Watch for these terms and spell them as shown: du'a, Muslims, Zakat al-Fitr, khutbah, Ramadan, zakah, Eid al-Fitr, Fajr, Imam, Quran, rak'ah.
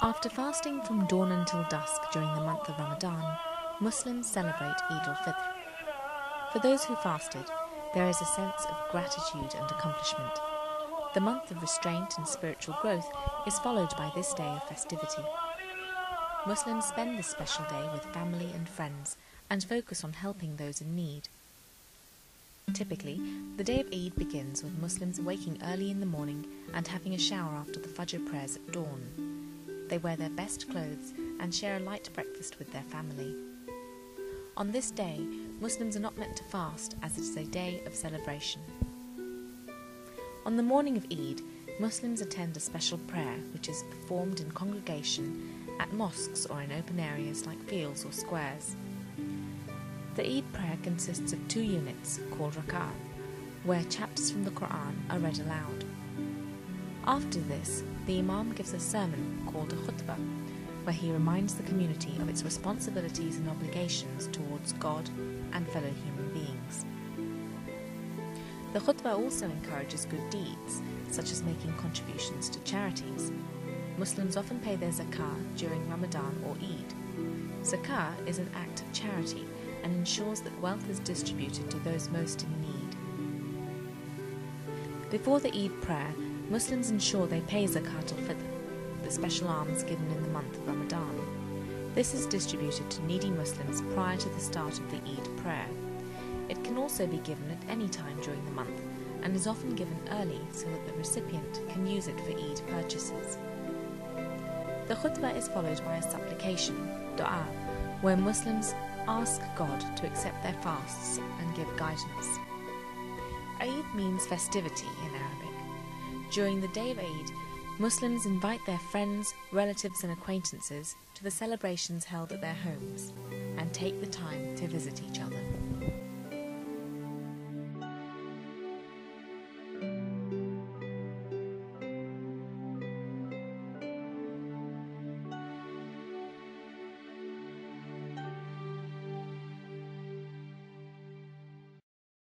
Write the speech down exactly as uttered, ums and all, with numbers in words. After fasting from dawn until dusk during the month of Ramadan, Muslims celebrate Eid al-Fitr. For those who fasted, there is a sense of gratitude and accomplishment. The month of restraint and spiritual growth is followed by this day of festivity. Muslims spend this special day with family and friends and focus on helping those in need. Typically, the day of Eid begins with Muslims waking early in the morning and having a shower after the Fajr prayers at dawn. They wear their best clothes and share a light breakfast with their family. On this day, Muslims are not meant to fast as it is a day of celebration. On the morning of Eid, Muslims attend a special prayer which is performed in congregation, at mosques or in open areas like fields or squares. The Eid prayer consists of two units called rak'ah, where chapters from the Quran are read aloud. After this, the Imam gives a sermon called a khutbah, where he reminds the community of its responsibilities and obligations towards God and fellow human beings. The khutbah also encourages good deeds, such as making contributions to charities. Muslims often pay their zakah during Ramadan or Eid. Zakah is an act of charity and ensures that wealth is distributed to those most in need. Before the Eid prayer, Muslims ensure they pay Zakat al-Fitr, the special alms given in the month of Ramadan. This is distributed to needy Muslims prior to the start of the Eid prayer. It can also be given at any time during the month and is often given early so that the recipient can use it for Eid purchases. The khutbah is followed by a supplication, du'a, where Muslims ask God to accept their fasts and give guidance. Eid means festivity in Arabic. During the day of Eid, Muslims invite their friends, relatives and acquaintances to the celebrations held at their homes and take the time to visit each other.